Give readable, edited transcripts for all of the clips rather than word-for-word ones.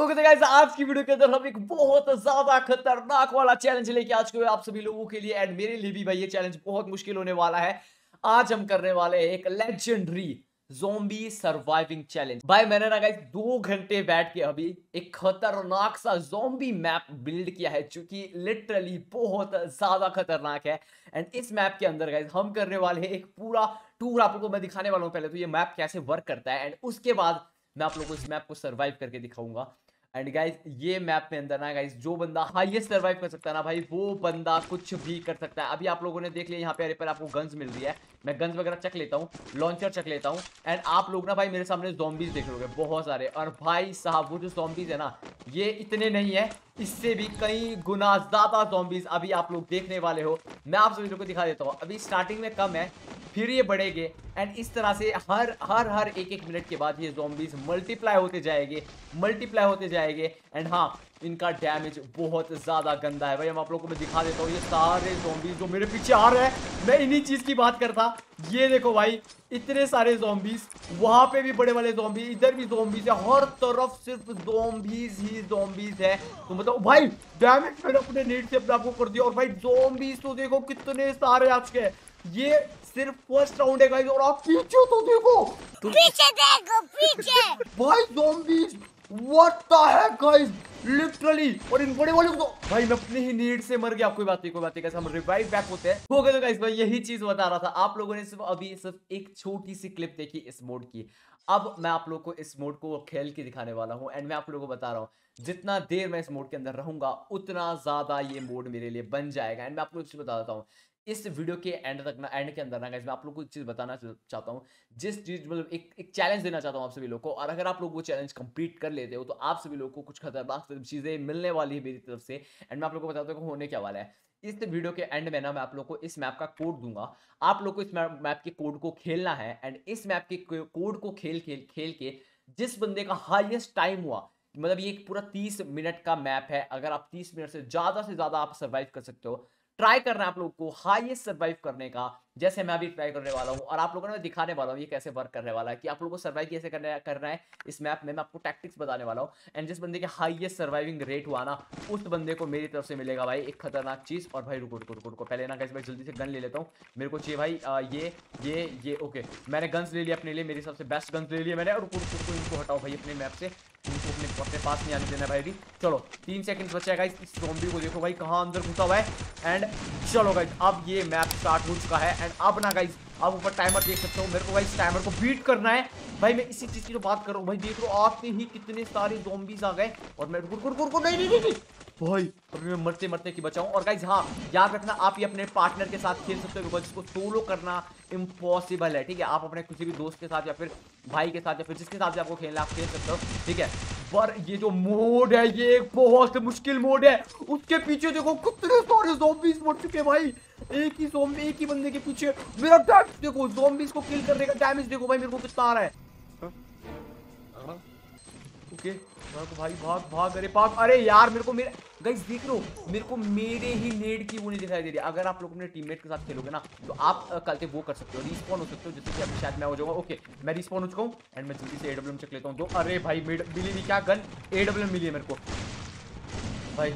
Okay तो guys आज की वीडियो के अंदर हम एक बहुत ज्यादा खतरनाक वाला चैलेंज लेके आज को आप सभी लोगों के लिए एंड मेरे लिए भी भाई ये चैलेंज बहुत मुश्किल होने वाला है। आज हम करने वाले हैं एक लेजेंडरी ज़ॉम्बी सर्वाइविंग चैलेंज। भाई मैंने ना गाइस 2 घंटे बैठ के अभी एक खतरनाक सा ज़ॉम्बी मैप बिल्ड किया है जो कि लिटरली बहुत ज्यादा खतरनाक है एंड इस मैप के अंदर गाइस हम करने वाले हैं एक पूरा टूर। आप लोगों को मैं दिखाने वाला हूँ पहले तो ये मैप कैसे वर्क करता है एंड उसके बाद मैं आप लोगों को इस मैप को सर्वाइव करके दिखाऊंगा। एंड गाइज ये मैप में अंदर ना गाइज जो बंदा हाईएस्ट सर्वाइव कर सकता है ना भाई वो बंदा कुछ भी कर सकता है। अभी आप लोगों ने देख लिया यहाँ पे पर आपको गन्स मिल रही है, मैं गन्स वगैरह चक लेता हूँ, लॉन्चर चक लेता हूँ एंड आप लोग ना भाई मेरे सामने ज़ॉम्बीज देख लोगे बहुत सारे। और भाई साहब वो जो ज़ॉम्बीज है ना ये इतने नहीं है, इससे भी कई गुना ज़्यादा ज़ॉम्बीज अभी आप लोग देखने वाले हो। मैं आप सभी लोग को दिखा देता हूँ। अभी स्टार्टिंग में कम है फिर ये बढ़ेंगे एंड इस तरह से हर एक मिनट के बाद ये ज़ॉम्बीज मल्टीप्लाई होते जाएंगे एंड हाँ इनका डैमेज बहुत ज़्यादा गंदा है। भाई हम आप लोगों को मैं दिखा देता हूँ ये सारे ज़ॉम्बीज जो मेरे पीछे आ रहे हैं। मैं इन्हीं चीज़ की बात करता, ये देखो भाई इतने सारे ज़ॉम्बीज, वहाँ पे भी बड़े वाले ज़ॉम्बी, इधर भी ज़ॉम्बीज है, हर तरफ सिर्फ ज़ॉम्बीज ही ज़ॉम्बीज है। तो मतलब भाई डैमेज मैंने अपने नेट से अपने आपको कर दिया। और भाई ज़ॉम्बीज तो देखो कितने सारे आज के, ये सिर्फ फर्स्ट राउंड है गाइस। और आप पीछे तो देखो, पीछे भाई zombies what the heck guys literally. और इन बड़े वाले को तो भाई मैं अपने ही नीड से मर गया। कोई बात नहीं कैसे हम रिवाइव बैक होते हैं। हो गए तो गाइस भाई यही चीज बता रहा था, आप लोगों ने सिर्फ एक छोटी सी क्लिप देखी इस मोड की। अब मैं आप लोग को इस मोड को खेल के दिखाने वाला हूँ एंड मैं आप लोगों को बता रहा हूँ जितना देर मैं इस मोड के अंदर रहूंगा उतना ज्यादा ये मोड मेरे लिए बन जाएगा। एंड मैं आप लोग बता देता हूँ इस वीडियो के एंड तक ना, एंड के अंदर ना गाइस मैं आप लोग को एक चीज़ बताना चाहता हूँ, जिस चीज़ मतलब एक चैलेंज देना चाहता हूँ आप सभी लोग को। और अगर आप लोग वो चैलेंज कंप्लीट कर लेते हो तो आप सभी लोग को कुछ खतरनाक चीज़ें मिलने वाली है मेरी तरफ से। एंड मैं आप लोग को बताता हूँ होने क्या वाला है। इस वीडियो के एंड में ना मैं आप लोग को इस मैप का कोड दूंगा, आप लोग को इस मैप के कोड को खेलना है। एंड इस मैप के कोड को खेल के जिस बंदे का हाईएस्ट टाइम हुआ, मतलब ये एक पूरा 30 मिनट का मैप है, अगर आप 30 मिनट से ज़्यादा आप सर्वाइव कर सकते हो। ट्राई करना है आप लोग को हाईएस्ट सर्वाइव करने का, जैसे मैं अभी ट्राई करने वाला हूँ। और आप लोगों को मैं दिखाने वाला हूँ ये कैसे वर्क करने वाला है कि आप लोगों को सर्वाइव कैसे करना है इस मैप में। मैं आपको टैक्टिक्स बताने वाला हूँ एंड जिस बंदे के हाईएस्ट सर्वाइविंग रेट हुआ ना उस बंदे को मेरी तरफ से मिलेगा भाई एक खतरनाक चीज़। और भाई रुको पहले ना गाइस मैं जल्दी से गन ले लेता हूँ, मेरे को चाहिए भाई ये ओके मैंने गन्स ले लिया अपने लिए, मेरे सबसे बेस्ट गन्स ले लिए मैंने। और इनको हटाओ भाई अपने मैप से, इनको अपने पास नहीं आने देना भाई भी। चलो 3 सेकंड बचा है गाइस, इस ज़ॉम्बी को देखो भाई कहाँ अंदर घुसा हुआ है। एंड चलो गाइस अब ये मैप स्टार्ट हो चुका है एंड अब ना गाइस आप ऊपर टाइमर देख सकते हो, मेरे को भाई टाइमर को बीट करना है। भाई मैं इसी चीज़ की तो बात कर रहा हूँ भाई, देख लो आपने ही कितने सारे ज़ॉम्बीज आ गए। और मैं रुको नहीं भाई अभी मैं मरते की बचाऊँ। और गाइस हाँ याद रखना आप ही अपने पार्टनर के साथ खेल सकते हो, जिसको सोलो करना इम्पॉसिबल है ठीक है। आप अपने किसी भी दोस्त के साथ या फिर भाई के साथ या फिर जिसके साथ भी आपको खेलना आप खेल सकते हो ठीक है। पर ये जो मोड है ये एक बहुत मुश्किल मोड है, उसके पीछे देखो कितने सारे ज़ॉम्बीज मर चुके भाई, एक ही बंदे के पीछे। मेरा डैमेज देखो, ज़ॉम्बीज को किल करने का डैमेज देखो भाई मेरे को कितना आ रहा है। ओके भाई भाग भाग अरे यार मेरे को मेरे गाइस देख लो मेरे को मेरे ही नेड की वो नहीं दिखाई दे रही। अगर आप लोग अपने टीममेट के साथ खेलोगे ना तो आप कल वो कर सकते हो, रिस्पॉन हो सकते हो, जिससे कि अभी शायद मैं हो जाऊंगा। ओके मैं रिस्पॉन हो चुका हूँ एंड मैं जल्दी से AWM चेक लेता हूँ। तो अरे भाई मिली क्या गन, AWM मिली है मेरे को भाई।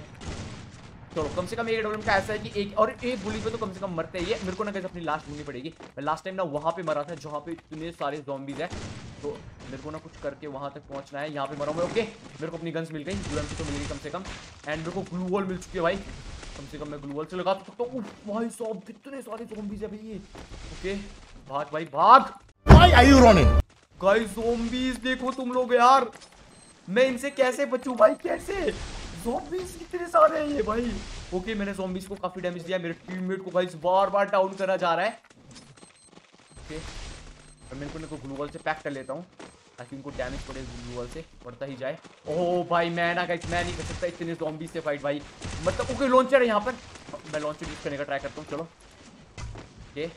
चलो कम से कम एक AWM का ऐसा है कि एक गोली पे तो कम से कम मरते ही है। मेरे को ना कैसे अपनी लास्ट ढूंढनी पड़ेगी, मैं लास्ट टाइम ना वहाँ पे मरा था जहाँ पे इतने सारे ज़ॉम्बीज है, तो मेरे को ना कुछ करके वहाँ तक पहुँचना है। यहाँ पे मरा मैं ओके, मेरे को अपनी गन्स मिल गई, AWM तो मिल गई कम से कम एंड मेरे को ग्लू वॉल मिल चुकी है भाई, कम से कम मैं ग्लू वॉल से लगा सकता हूँ। भाई साहब कितने सारे ज़ॉम्बीज है भाई ये। ओके भाग भाई भाग, why are you running guys, zombies देखो तुम लोग यार, मैं इनसे कैसे बचूँ भाई, कैसे ज़ॉम्बीज कितने सारे हैं ये भाई। ओके मैंने ज़ॉम्बीज को काफी डैमेज दिया, मेरे टीममेट को गाइस बार-बार डाउन करा जा रहा है। ओके और मैं इनको ग्लू वॉल से पैक कर लेता हूँ ताकि उनको डैमेज पड़े, ग्लू वॉल से पड़ता ही जाए। ओह भाई मैं ना गाइस मैं नहीं कर सकता इतने ज़ॉम्बीज से फाइट भाई, मतलब ओके लॉन्चर है यहाँ पर, मैं लॉन्चर यूज करने का ट्राई करता हूँ। चलो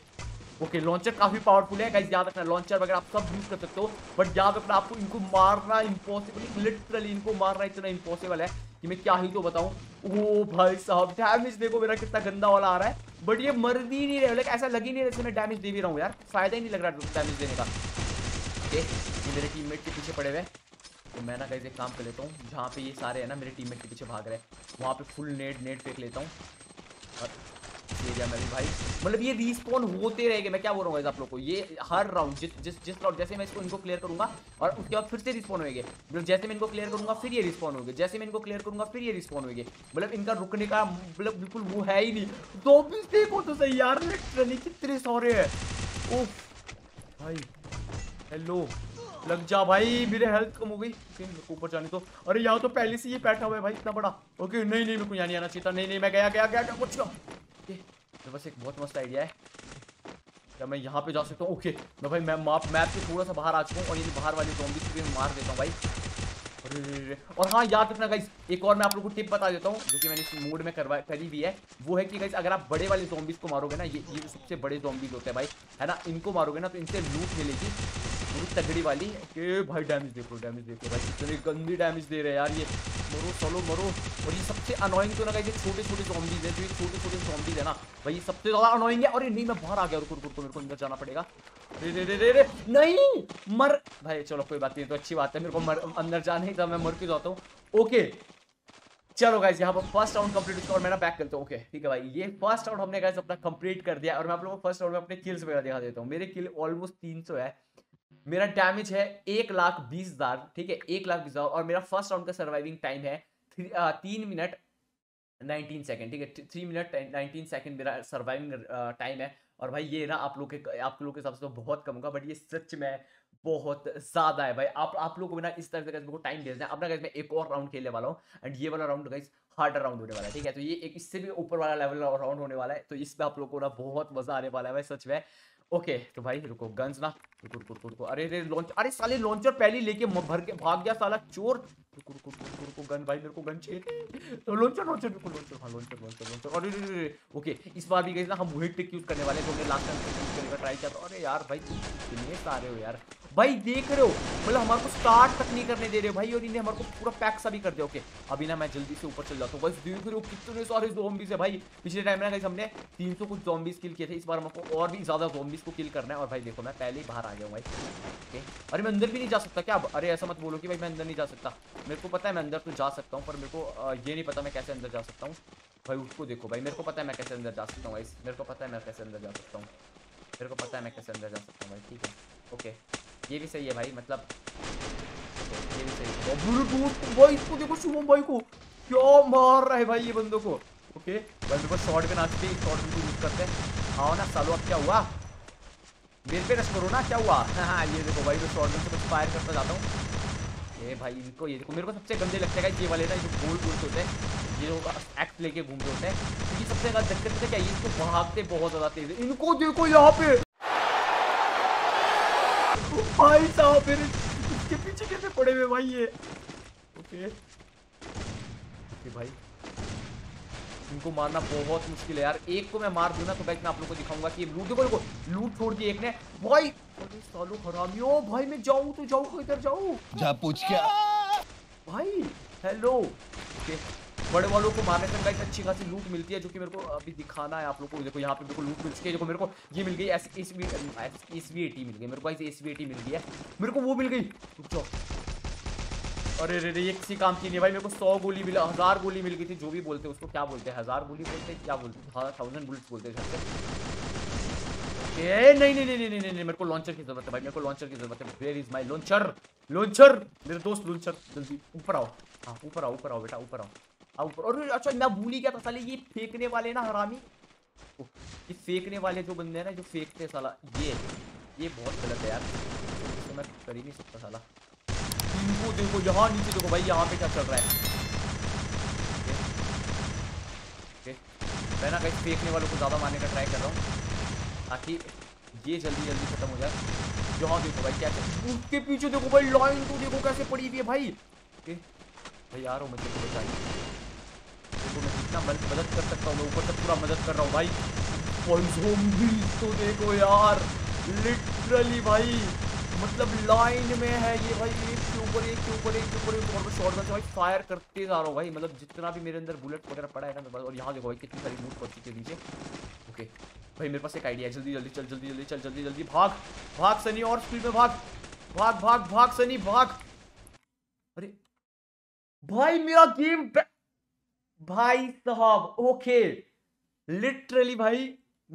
ओके लॉन्चर काफी पावरफुल है गाइस, याद रखना लॉन्चर वगैरह आप सब यूज कर सकते हो, बट याद रखना आपको इनको मारना इम्पॉसिबल, लिटरली इनको मारना इतना इम्पॉसिबल है कि मैं क्या ही तो बताऊं। ओ भाई साहब डैमेज देखो मेरा कितना गंदा वाला आ रहा है, बट ये मर भी नहीं रहे, ऐसा लग ही नहीं रहा जैसे मैं डैमेज दे भी रहा हूँ यार, फायदा ही नहीं लग रहा डैमेज देने का। ये मेरे टीममेट के पीछे पड़े हुए हैं तो मैं ना गाइस एक काम कर लेता हूँ, जहाँ पे ये सारे है ना मेरे टीममेट के पीछे भाग रहे हैं वहाँ पे फुल नेट फेंक लेता हूँ। ये जा मेरे भाई, मतलब ये रिस्पॉन होते रहेगा। मैं क्या बोल रहा हूँ आप लोग को, ये हर राउंड जिस राउंड जैसे मैं इसको इनको क्लियर करूँगा और उसके बाद फिर से रिस्पॉन होएंगे, मतलब जैसे मैं इनको क्लियर करूँगा फिर ये रिस्पॉन होएंगे, जैसे मैं इनको क्लियर करूँगा फिर ये रिस्पॉन होएंगे, मतलब इनका रुकने का मतलब बिल्कुल वो है ही नहीं। दो पीस देखो तो सही यार, लिटरली कितने सारे है। ओफ भाई, हेलो लग जा भाई, मेरे हेल्थ कम हो गई। ऊपर जाने तो, अरे यहाँ तो पहले से ये बैठा हुआ है भाई इतना बड़ा। ओके नहीं नहीं मेरे को यहाँ नहीं आना चाहिए था, नहीं नहीं मैं गया गया गया क्या कुछ। तो बस एक बहुत मस्त आइडिया है क्या, मैं यहाँ पे जा सकता हूँ। ओके मैं भाई मैं मैप से थोड़ा सा बाहर आ चुका हूँ और ये बाहर वाले ज़ॉम्बीज़ को भी मार देता हूँ भाई। और हाँ याद रखना गाइस, एक और मैं आप लोगों को टिप बता देता हूँ जो कि मैंने इस मूड में करी हुई है, वो है कि गाइस अगर आप बड़े वाले ज़ॉम्बीज़ को मारोगे ना, ये सबसे बड़े ज़ॉम्बीज़ होते हैं भाई है ना, इनको मारोगे ना तो इनसे लूट मिलेगी तगड़ी वाली। ओके भाई डैमेज देखो, डैमेज देखो भाई कितने गंदी डैमेज दे रहे हैं यार ये। मरो चलो मरो। और ये सबसे अनोइंग तो ना गाइस ये छोटे छोटे ज़ॉम्बीज़ है, जो ये छोटे छोटे ज़ॉम्बीज़ है ना भाई ये सबसे ज़्यादा अनोइंग है। अरे नहीं मैं बाहर आ गया, रुको रुको मेरे को अंदर जाना पड़ेगा। रे नहीं मर भाई, चलो कोई बात नहीं, तो अच्छी बात है मेरे को अंदर जाना ही था, मैं मर के जाता हूँ। ओके चलो गाइस यहाँ पर फर्स्ट राउंड कंप्लीट होता है और मैं ना बैक करता हूँ। ओके ठीक है भाई, ये फर्स्ट राउंड हमने गाइस अपना कंप्लीट कर दिया और मैं आप लोगों को फर्स्ट राउंड में अपने किल्स वगैरह दिखा देता हूँ। मेरे किल ऑलमोस्ट 300 है, मेरा डैमेज है 1,20,000, ठीक है 1,20,000, और मेरा फर्स्ट राउंड का सर्वाइविंग टाइम है 3 मिनट 19 सेकंड, ठीक है 3 मिनट 19 सेकंड मेरा सर्वाइविंग टाइम है। और भाई ये ना आप लोग के हिसाब से तो बहुत कम होगा, बट ये सच में बहुत ज़्यादा है भाई। आप लोगों को ना इस तरह से मेरे को टाइम भेजना है अपना। गाइस मैं एक और राउंड खेलने वाला हूँ एंड ये वाला राउंड गाइस हार्ड राउंड होने वाला है, ठीक है तो ये एक इससे भी ऊपर वाला लेवल राउंड होने वाला है, तो इसमें आप लोग को ना बहुत मज़ा आने वाला है भाई सच में। ओके तो भाई रुको गन्स ना, रुको रुको रुको रुको, अरे रे लॉन्चर, अरे साले लॉन्चर पहले लेके भर के भाग गया साला चोर। रुको रुको रुको रुको गन भाई, मेरे को गन चाहिए तो लॉन्चर लॉन्चर बिल्कुल लॉन्चर, हाँ लॉन्चर लॉन्चर लॉन्चर। अरे ओके इस बार भी गई ना हम वेट टेक यूज करने वाले हैं, तो हमने लास्ट टाइम यूज करने का ट्राई किया था। अरे यार भाई कितने सारे हो यार भाई, देख रहे हो मतलब हमारे को स्टार्ट तक नहीं करने दे रहे भाई, और इन्हें हमारे को पूरा पैक सा भी कर दिया। ओके अभी ना मैं जल्दी से ऊपर चल जाता हूँ बस। देख रहे हो कितने सारे ज़ॉम्बीज़ है भाई, पिछले टाइम ना गाइस हमने 300 कुछ ज़ॉम्बीज़ किल किए थे, इस बार हमको और भी ज़्यादा ज़ॉम्बीज़ को किल करना है। और भाई देखो मैं पहले ही बाहर आ गया हूँ भाई। ओके अरे मैं अंदर भी नहीं जा सकता क्या, अरे ऐसा मत बोलो कि भाई मैं अंदर नहीं जा सकता, मेरे को पता है मैं अंदर तो जा सकता हूँ, पर मेरे को ये नहीं पता मैं कैसे अंदर जा सकता हूँ भाई। उसको देखो भाई, मेरे को पता है मैं कैसे अंदर जा सकता हूँ भाई, मेरे को पता है मैं कैसे अंदर जा सकता हूँ, मेरे को पता है मैं कैसे अंदर जा सकता हूँ भाई, ठीक है ओके ये भी सही है भाई, मतलब ये भी सही है। तो भाई इसको देखो शुभम भाई को क्या मार रहा है भाई ये बंदों को। ओके बंदों को शॉर्ट गन आती है, शॉर्ट गन यूज करते हैं। आओ ना सालो अब क्या हुआ, मेरे पे रश करो ना, क्या हुआ। हाँ ये देखो भाई मैं शॉर्ट गन से कुछ फायर करता जाता हूँ। ये भाई इनको ये देखो मेरे को सबसे गंदे लगते हैं ये वाले ना, जो गोल गोल्स होते हैं, ये लोग एक्ट लेके घूमते होते हैं, क्योंकि सबसे ज़्यादा दिक्कत है क्या ये इसको भागते बहुत ज़्यादा तेज है। इनको देखो यहाँ पे भाई साहब इसके पीछे कैसे पड़े हुए भाई ये। ओके ओके भाई इनको मारना बहुत मुश्किल है यार, एक को मैं मार दूं ना तो बैठ मैं आप लोगों को दिखाऊंगा कि लूट छोड़ दिए एक ने भाई। अरे सालो हरामियों भाई मैं जाऊं तो जाऊं, इधर जाऊं जा पूछ क्या भाई। हेलो ओके बड़े वालों को मारने से गाइस अच्छी खासी लूट मिलती है, जो कि मेरे को अभी दिखाना है आप लोगों को। देखो यहाँ पे मेरे को लूट मिल चुकी है, देखो मेरे को ये मिल गई SVAT मिल गई मेरे को, ऐसे SVAT मिल गई है मेरे को, वो मिल गई रुक जाओ। अरे रे रे ये किसी काम की नहीं भाई, मेरे को 100 गोली मिला, 1000 गोली मिल गई थी, जो भी बोलते हैं उसको क्या बोलते हैं, 1000 गोली बोलते हैं क्या बोलते हैं, 1000 बुलेट बोलते हैं। नहीं मेरे को लॉन्चर की जरूरत है भाई, मेरे को लॉन्चर की जरूरत है। Where is my launcher, launcher मेरे दोस्त लॉन्चर, जल्दी ऊपर आओ, हाँ ऊपर आओ बेटा ऊपर आओ। और अच्छा मैं भूल ही गया था साले ये फेंकने वाले ना हरामी, ये फेंकने वाले जो बंदे हैं ना जो फेंकते हैं साला, ये बहुत गलत है यार, तो मैं कर ही नहीं सकता साला। इनको देखो यहाँ नीचे देखो भाई यहाँ पे क्या चल रहा है। मैं ना कहीं फेंकने वालों को ज़्यादा मारने का ट्राई कर रहा हूँ ताकि ये जल्दी जल्दी खत्म हो जाए। यहाँ देखो भाई क्या उसके पीछे देखो भाई लाइन को देखो कैसे पड़ी हुई है भाई। भाई यार हो मुझे तो बताइए, मैं जितना मदद कर सकता हूँ मैं ऊपर तक पूरा मदद कर रहा हूँ भाई। और ज़ॉम्बीज़ तो देखो यार लिटरली भाई मतलब लाइन में है ये भाई, एक के ऊपर एक के ऊपर एक के ऊपर एक, और मैं शॉटगन से भाई फायर करते जा रहा हूँ भाई, मतलब जितना भी मेरे अंदर बुलेट वगैरह पड़ा है ना मेरे पास। और यहाँ देखो भाई कितनी सारी लूट पड़ चुकी है नीचे। ओके भाई मेरे पास एक आइडिया है, जल्दी जल्दी चल जल्दी भाग सनी, और स्पीड में भाग सनी भाग। अरे भाई मेरा गेम भाई साहब ओके, लिटरली भाई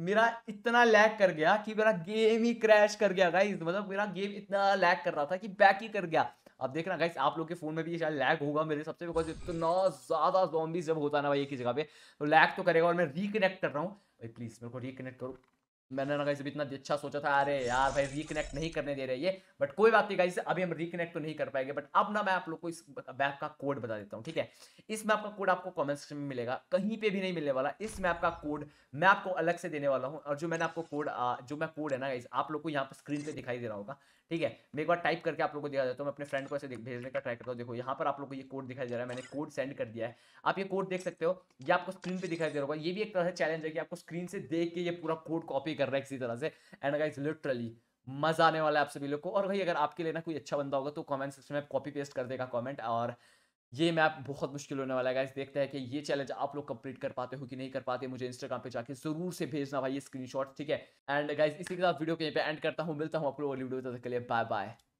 मेरा इतना लैग कर गया कि मेरा गेम ही क्रैश कर गया गाइस। मतलब मेरा गेम इतना लैग कर रहा था कि बैक ही कर गया। अब देखना गाइस आप लोग के फोन में भी ये शायद लैग होगा मेरे सबसे, बिकॉज इतना ज्यादा ज़ॉम्बीज जब होता ना भाई एक ही जगह पे तो लैग तो करेगा। और मैं रिकनेक्ट कर रहा हूँ भाई, प्लीज मेरे को रिकनेक्ट करो। मैंने ना गाइस इतना अच्छा सोचा था, अरे यार भाई रिकनेक्ट नहीं करने दे रही है, बट कोई बात नहीं गाइस अभी हम रिकनेक्ट तो नहीं कर पाएंगे। बट अब ना मैं आप लोग को इस मैप का कोड बता देता हूँ, ठीक है। इस मैप का कोड आपको कमेंट सेक्शन में मिलेगा, कहीं पे भी नहीं मिलने वाला। इस मैप का कोड मैं आपको अलग से देने वाला हूँ। और जो मैंने आपको कोड जो मैं कोड है ना गाइस आप लोग को यहाँ पर स्क्रीन पर दिखाई दे रहा होगा, ठीक है। मैं एक बार टाइप करके आप लोग को दिखा देता हूँ। मैं अपने फ्रेंड को ऐसे भेजने का ट्राई करता हूँ। देखो यहाँ पर आप लोग को ये कोड दिखाई दे रहा है, मैंने कोड सेंड कर दिया है। आप ये कोड देख सकते हो, ये आपको स्क्रीन पे दिखाई दे रहा होगा। ये भी एक तरह से चैलेंज है कि आपको स्क्रीन से देख के ये पूरा कोड कॉपी कर रहा है किसी तरह से। एंड गाइस लिटरली मजा आने वाला है आप सभी लोग को। और भाई अगर आपके लिए ना कोई अच्छा बंदा होगा तो कमेंट सेक्शन में कॉपी पेस्ट कर देगा कमेंट। और ये मैप बहुत मुश्किल होने वाला है गाइस, देखते हैं कि ये चैलेंज आप लोग कंप्लीट कर पाते हो कि नहीं कर पाते। मुझे इंस्टाग्राम पे जाके जरूर से भेजना भाई ये स्क्रीनशॉट, ठीक है। एंड गाइस इसी के साथ वीडियो को यहीं पे एंड करता हूँ, मिलता हूँ आप लोग अगली वीडियो, तब तक के लिए बाय बाय।